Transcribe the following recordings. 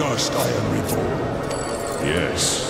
dust I am reborn. Yes.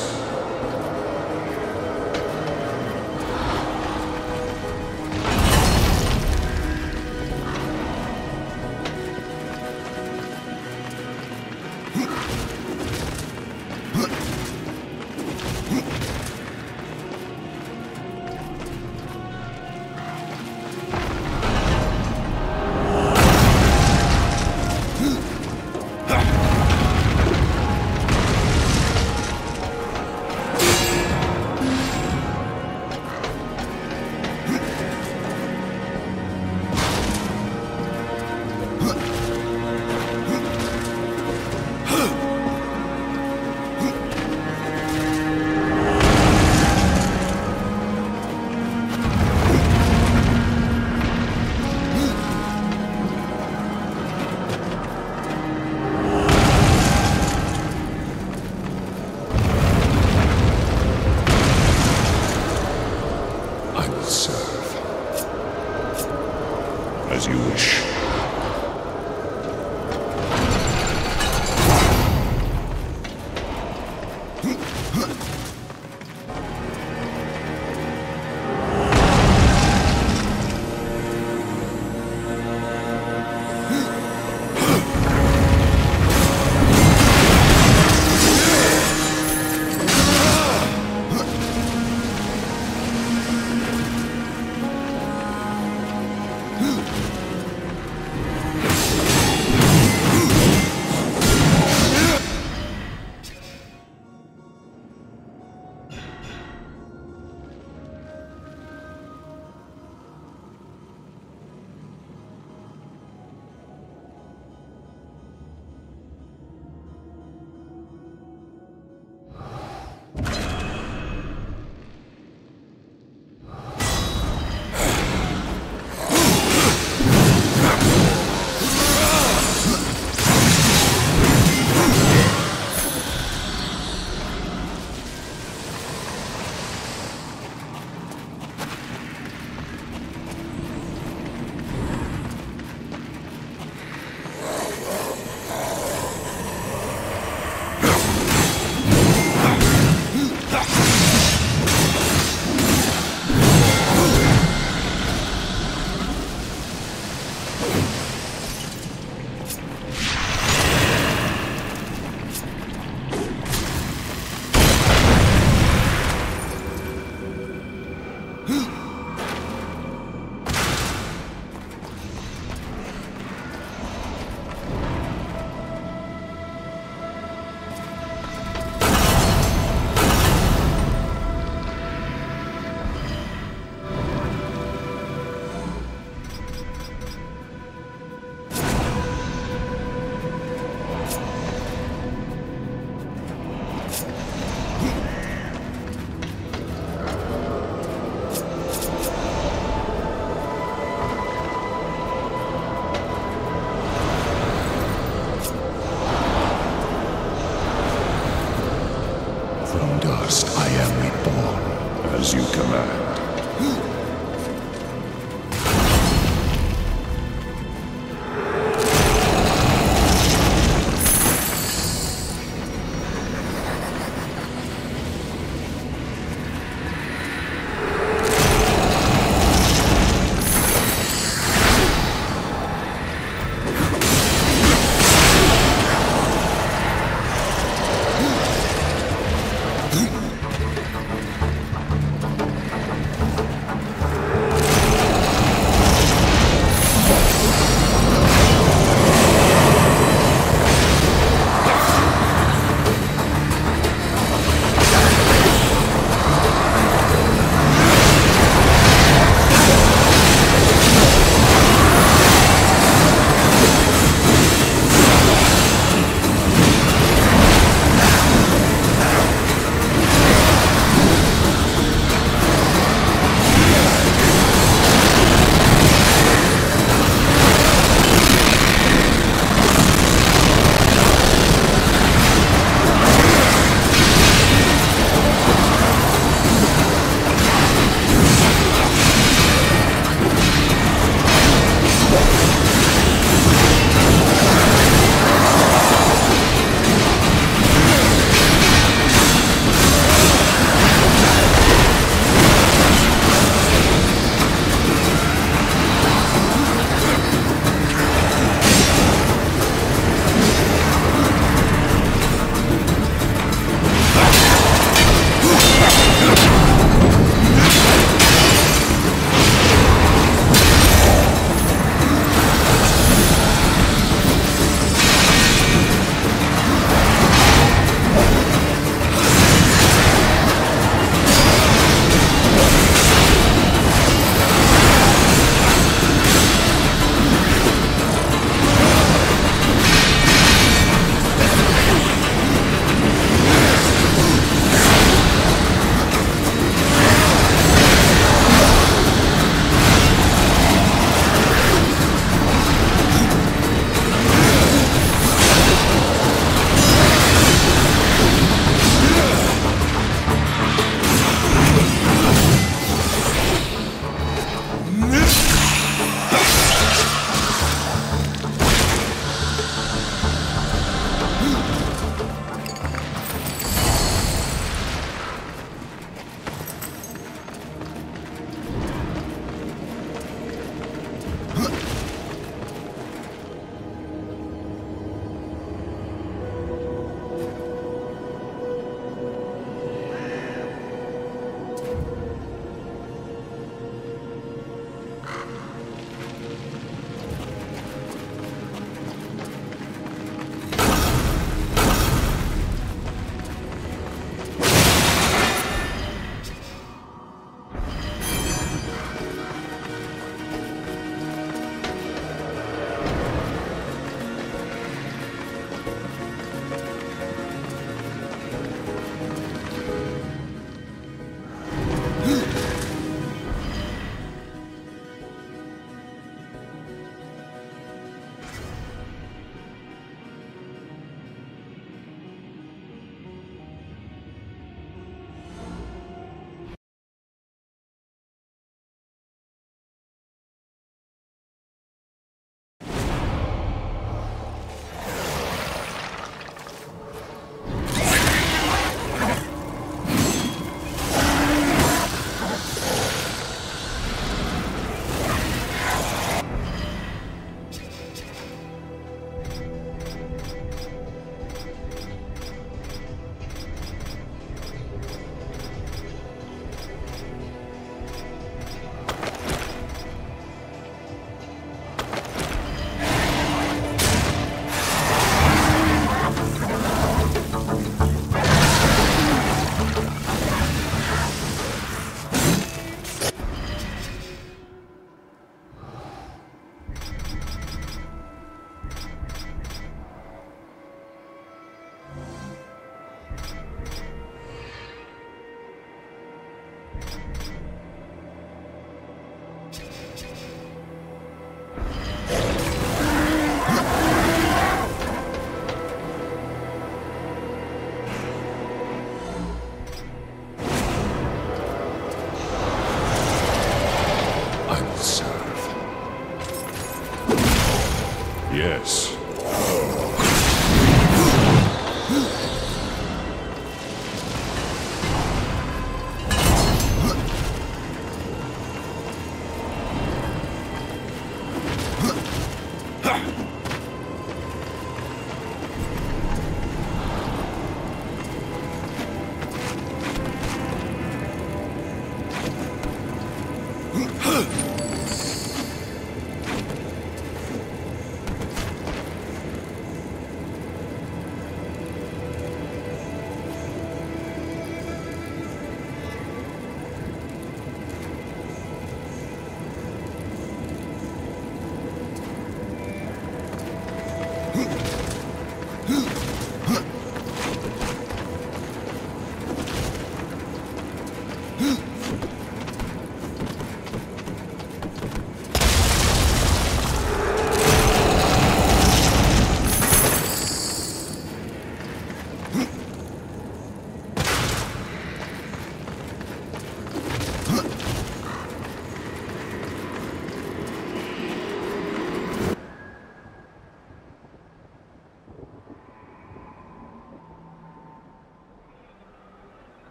Yes.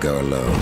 Go alone.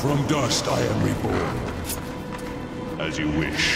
From dust I am reborn. As you wish.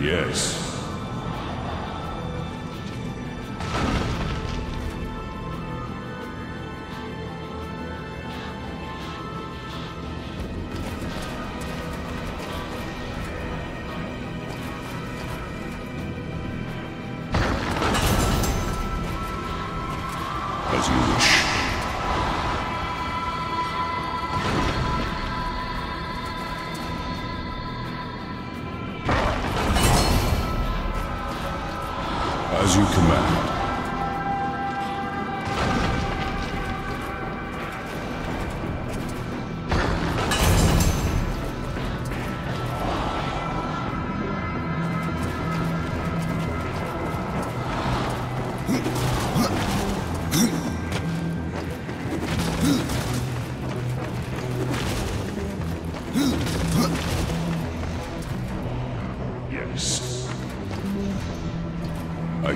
Yes. As you wish. As you command.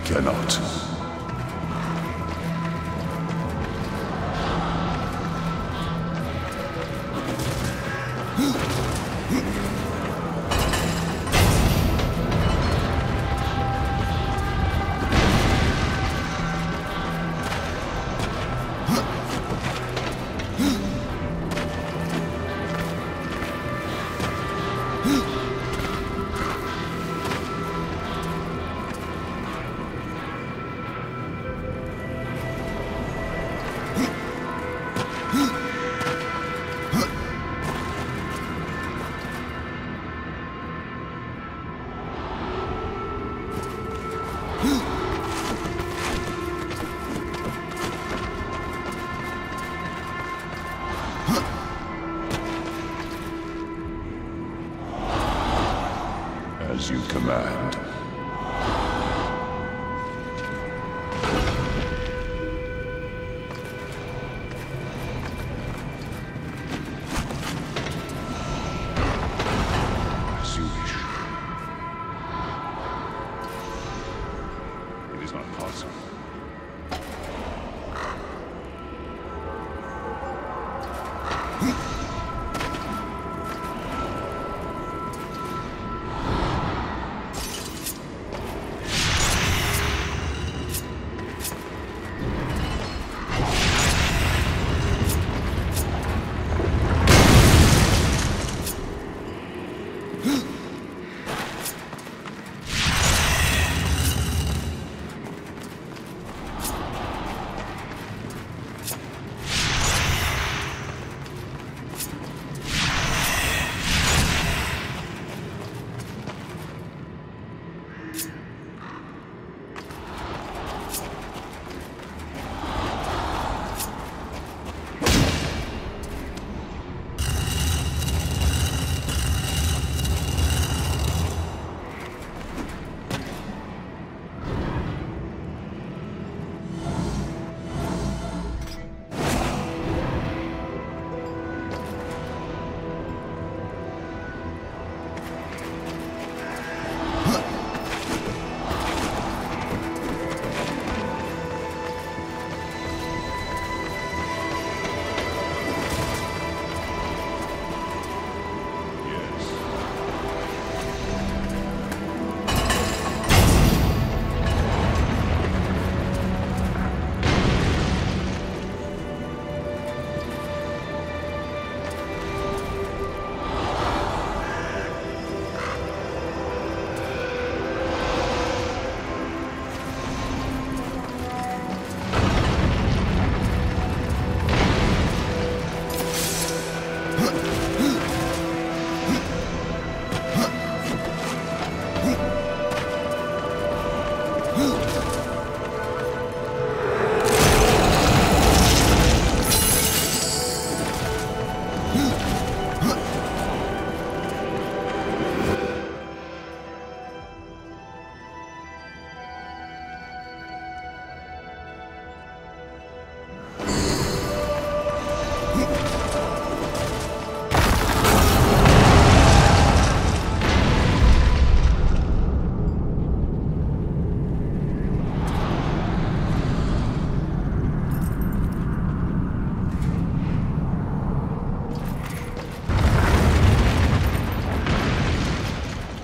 cannot. As you command. As you wish. It is not possible.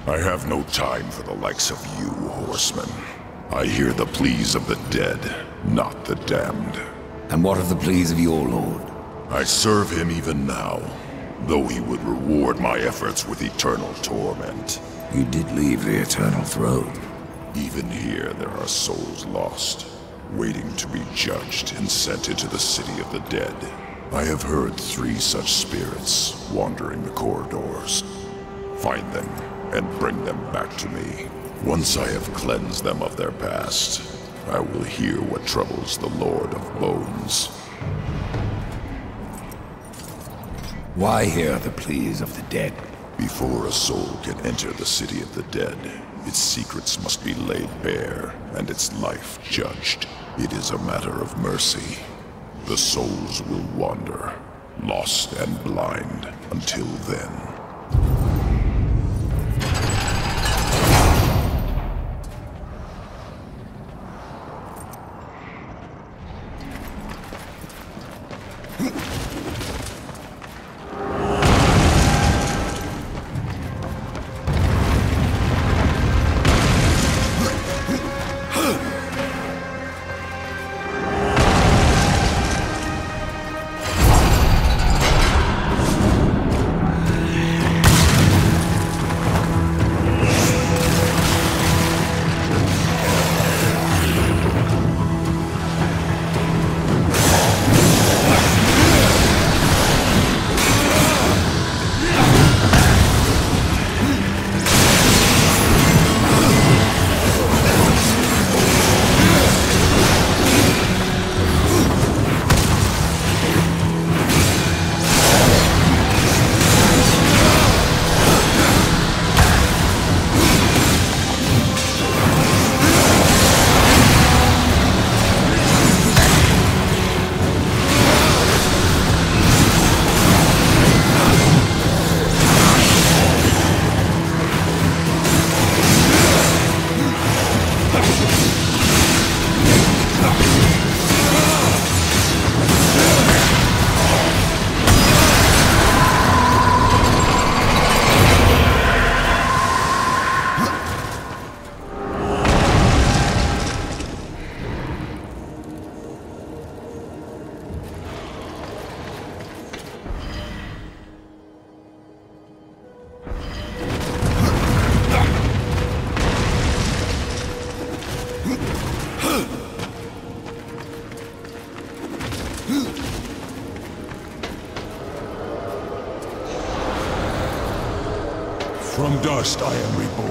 I have no time for the likes of you, horsemen. I hear the pleas of the dead, not the damned. And what are the pleas of your lord? I serve him even now, though he would reward my efforts with eternal torment. You did leave the eternal throne. Even here there are souls lost, waiting to be judged and sent into the city of the dead. I have heard 3 such spirits wandering the corridors. Find them and bring them back to me. Once I have cleansed them of their past, I will hear what troubles the Lord of Bones. Why hear the pleas of the dead? Before a soul can enter the city of the dead, its secrets must be laid bare and its life judged. It is a matter of mercy. The souls will wander, lost and blind, until then. From dust I am reborn.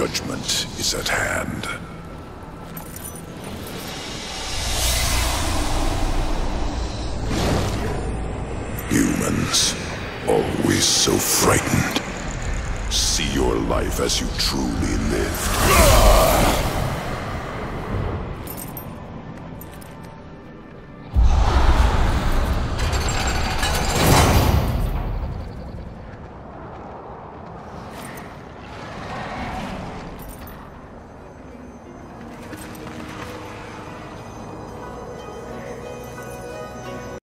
Judgment is at hand. Humans, always so frightened. See your life as you truly lived.